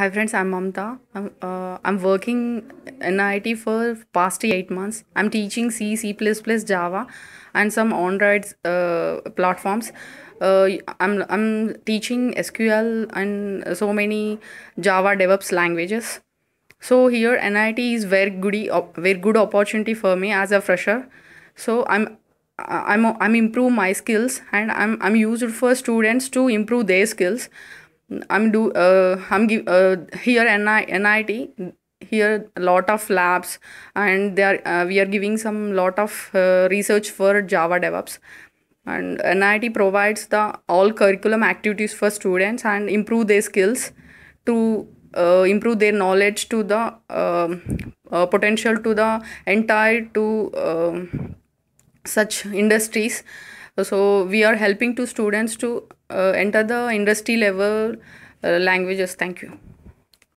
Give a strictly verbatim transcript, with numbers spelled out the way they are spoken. Hi friends, I'm Mamta. I'm, uh, I'm working in N I T for past eight months. I'm teaching C, C++, Java and some on-ride uh, platforms. Uh, I'm, I'm teaching S Q L and so many Java DevOps languages. So here N I T is very goody, very good opportunity for me as a fresher. So I'm I'm I'm improve my skills and I'm I'm used for students to improve their skills. I'm do uh, I'm give uh, here N I T here a lot of labs and they are uh, we are giving some lot of uh, research for Java DevOps, and N I T provides the all curriculum activities for students and improve their skills to uh, improve their knowledge to the uh, uh, potential to the entire to uh, such industries. So we are helping to students to uh, enter the industry level uh, languages. Thank you.